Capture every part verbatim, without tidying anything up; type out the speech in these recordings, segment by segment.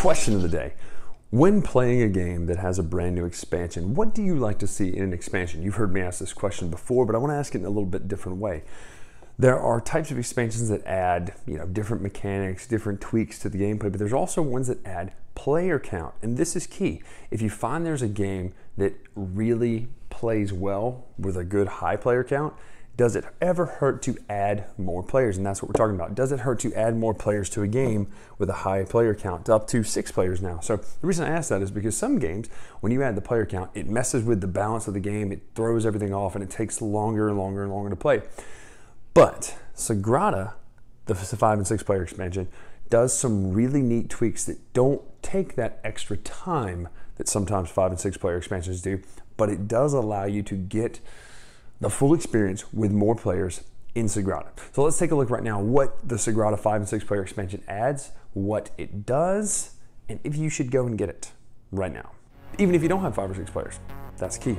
Question of the day. When playing a game that has a brand new expansion, what do you like to see in an expansion? You've heard me ask this question before, but I want to ask it in a little bit different way. There are types of expansions that add, you know, different mechanics, different tweaks to the gameplay, but there's also ones that add player count, and this is key. If you find there's a game that really plays well with a good high player count, does it ever hurt to add more players? And that's what we're talking about. Does it hurt to add more players to a game with a high player count, up to six players now? So the reason I ask that is because some games, when you add the player count, it messes with the balance of the game, it throws everything off, and it takes longer and longer and longer to play. But Sagrada, the five and six player expansion, does some really neat tweaks that don't take that extra time that sometimes five and six player expansions do, but it does allow you to get the full experience with more players in Sagrada. So let's take a look right now what the Sagrada five and six player expansion adds, what it does, and if you should go and get it right now, even if you don't have five or six players. That's key.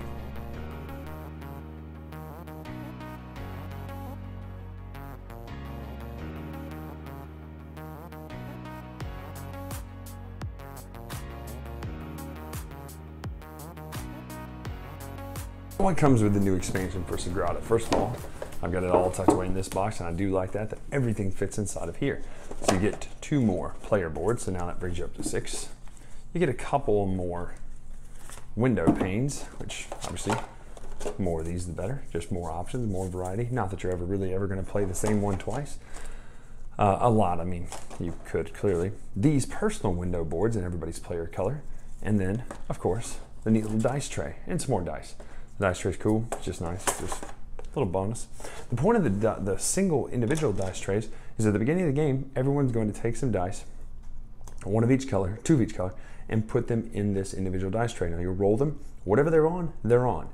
What comes with the new expansion for Sagrada? First of all, I've got it all tucked away in this box, and I do like that, that everything fits inside of here. So you get two more player boards, so now that brings you up to six. You get a couple more window panes, which obviously more of these the better, just more options, more variety. Not that you're ever really ever going to play the same one twice. Uh, a lot, I mean, you could clearly. These personal window boards in everybody's player color, and then, of course, the neat little dice tray and some more dice. Dice tray's cool, it's just nice, just a little bonus. The point of the, the single individual dice trays is at the beginning of the game, everyone's going to take some dice, one of each color, two of each color, and put them in this individual dice tray. Now you roll them, whatever they're on, they're on.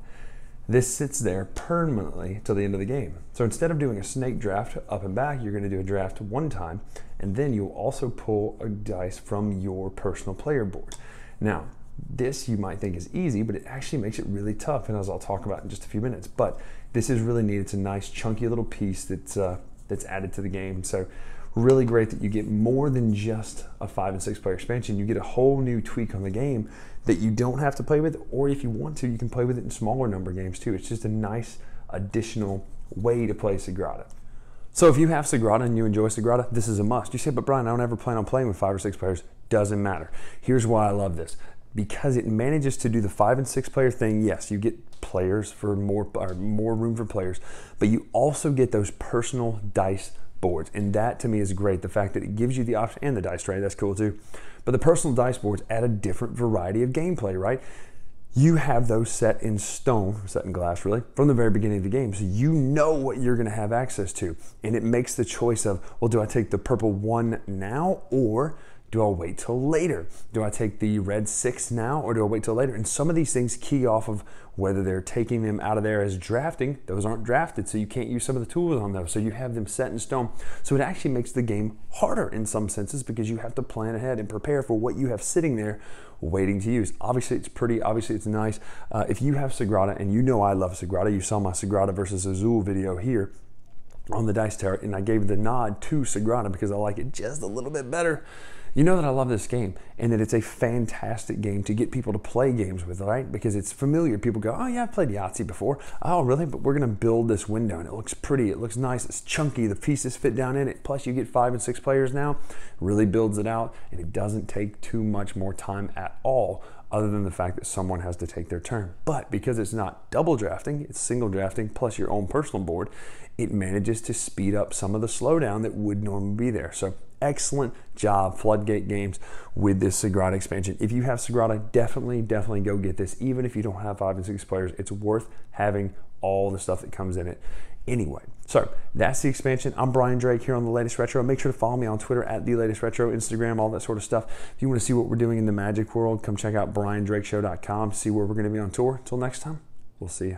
This sits there permanently till the end of the game. So instead of doing a snake draft up and back, you're gonna do a draft one time, and then you'll also pull a dice from your personal player board. Now, this you might think is easy, but it actually makes it really tough, and as I'll talk about in just a few minutes. But this is really neat. It's a nice chunky little piece that's uh, that's added to the game. So really great that you get more than just a five and six player expansion. You get a whole new tweak on the game that you don't have to play with, or if you want to, you can play with it in smaller number games too. It's just a nice additional way to play Sagrada. So if you have Sagrada and you enjoy Sagrada, this is a must. You say, but Brian, I don't ever plan on playing with five or six players. Doesn't matter. Here's why I love this. Because it manages to do the five and six player thing, yes, you get players for more, or more room for players, but you also get those personal dice boards. And that to me is great. The fact that it gives you the option, and the dice tray, that's cool too. But the personal dice boards add a different variety of gameplay, right? You have those set in stone, set in glass really, from the very beginning of the game. So you know what you're gonna have access to. And it makes the choice of, well, do I take the purple one now, or do I wait till later? Do I take the red six now, or do I wait till later? And some of these things key off of whether they're taking them out of there as drafting. Those aren't drafted, so you can't use some of the tools on those. So you have them set in stone. So it actually makes the game harder in some senses because you have to plan ahead and prepare for what you have sitting there waiting to use. Obviously it's pretty, obviously it's nice. Uh, if you have Sagrada, and you know I love Sagrada, you saw my Sagrada versus Azul video here on the Dice Tower, and I gave the nod to Sagrada because I like it just a little bit better. You know that I love this game, and that it's a fantastic game to get people to play games with, right? Because it's familiar. People go, oh yeah, I've played Yahtzee before. Oh really? But we're gonna build this window, and it looks pretty, it looks nice, it's chunky, the pieces fit down in it, plus you get five and six players now. Really builds it out, and it doesn't take too much more time at all, other than the fact that someone has to take their turn. But because it's not double drafting, it's single drafting, plus your own personal board, it manages to speed up some of the slowdown that would normally be there. So excellent job, Floodgate Games, with this Sagrada expansion. If you have Sagrada, definitely, definitely go get this. Even if you don't have five and six players, it's worth having all the stuff that comes in it. Anyway, so that's the expansion. I'm Brian Drake here on The Latest Retro. Make sure to follow me on Twitter at The Latest Retro, Instagram, all that sort of stuff. If you want to see what we're doing in the magic world, come check out brian drake show dot com, see where we're going to be on tour. Until next time, we'll see you.